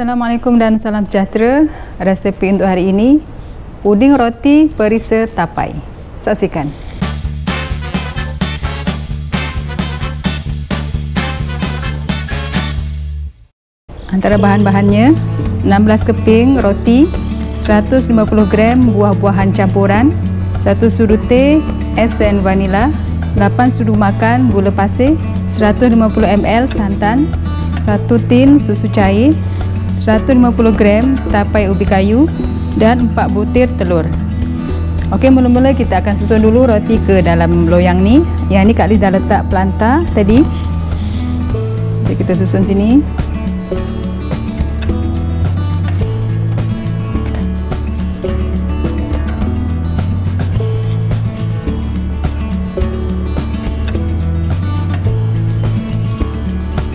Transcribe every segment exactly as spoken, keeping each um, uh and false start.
Assalamualaikum dan salam sejahtera. Resepi untuk hari ini, puding roti perisa tapai. Saksikan. Antara bahan-bahannya, enam belas keping roti, seratus lima puluh gram buah-buahan campuran, satu sudu teh, esen vanila, delapan sudu makan gula pasir, seratus lima puluh mililiter santan, satu tin susu cair, seratus lima puluh gram tapai ubi kayu dan empat butir telur. Okey, mula-mula kita akan susun dulu roti ke dalam loyang ni. Yang ni Kak Lis dah letak pelantar tadi. Jadi kita susun sini.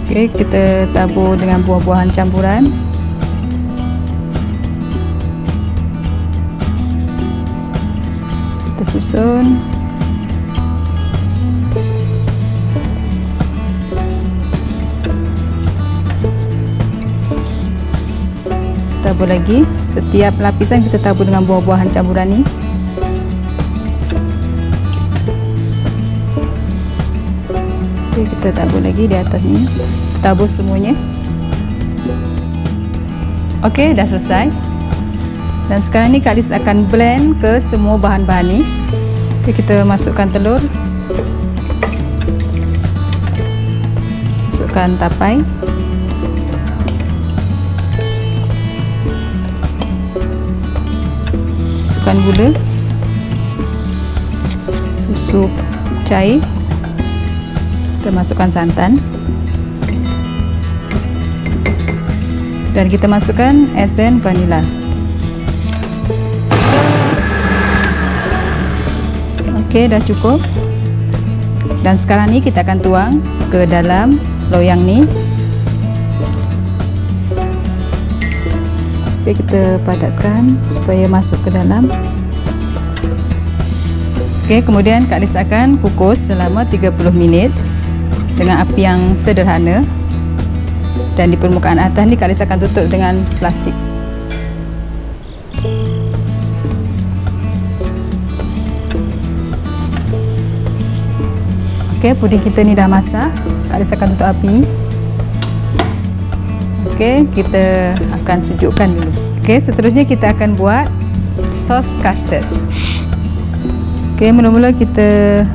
Okey, kita tabur dengan buah-buahan campuran. Kita susun. Tabur lagi. Setiap lapisan kita tabur dengan buah-buahan campuran ni. Okey, kita tabur lagi di atas ni. Tabur semuanya. Okey, dah selesai. Dan sekarang ni Kak Lis akan blend ke semua bahan-bahan ni. Okey, kita masukkan telur. Masukkan tapai. Masukkan gula. Susu cair. Kita masukkan santan. Dan kita masukkan esen vanila. Okey, dah cukup. Dan sekarang ni kita akan tuang ke dalam loyang ni. Okey, kita padatkan supaya masuk ke dalam. Okey, kemudian Kak Lis akan kukus selama tiga puluh minit dengan api yang sederhana. Dan di permukaan atas ni Kak Lis akan tutup dengan plastik. Okey, puding kita ni dah masak. Kak Lis akan tutup api. Okey, kita akan sejukkan dulu. Okey, seterusnya kita akan buat sos custard. Okey, mula-mula kita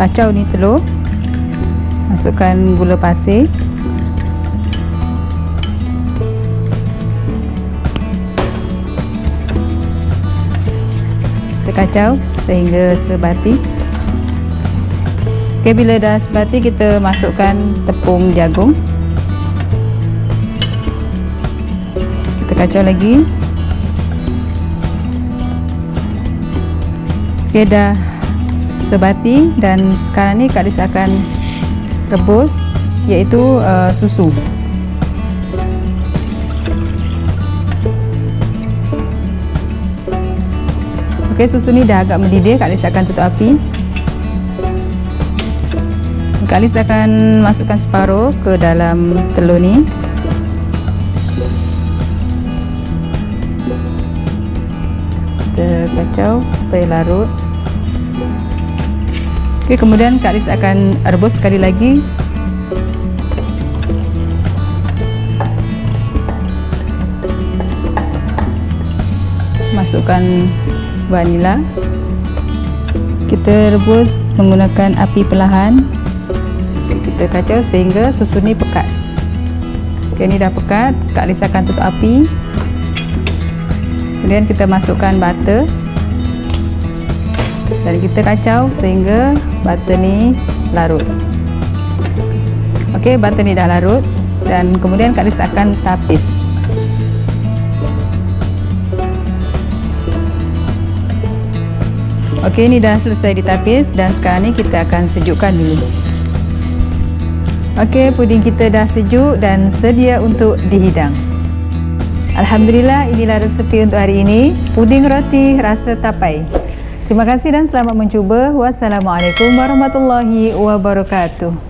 kacau ni telur. Masukkan gula pasir. Kita kacau sehingga sebati. Okey, bila dah sebati, kita masukkan tepung jagung. Kita kacau lagi. Okey, dah sebati. Dan sekarang ni Kak Lis akan rebus, iaitu uh, susu. Okey, susu ni dah agak mendidih. Kak Lis akan tutup api. Kak Lis akan masukkan separuh ke dalam telur ni. Kita kacau supaya larut. Okey, kemudian Kak Lis akan rebus sekali lagi. Masukkan vanila. Kita rebus menggunakan api perlahan. Kita kacau sehingga susu ni pekat. Okey, ni dah pekat. Kak Lis akan tutup api. Kemudian kita masukkan butter. Dan kita kacau sehingga butter ni larut. Okey, butter ni dah larut. Dan kemudian Kak Lis akan tapis. Okey, ni dah selesai ditapis. Dan sekarang ni kita akan sejukkan dulu. Okey, puding kita dah sejuk dan sedia untuk dihidang. Alhamdulillah, inilah resepi untuk hari ini, puding roti rasa tapai. Terima kasih dan selamat mencuba. Wassalamualaikum warahmatullahi wabarakatuh.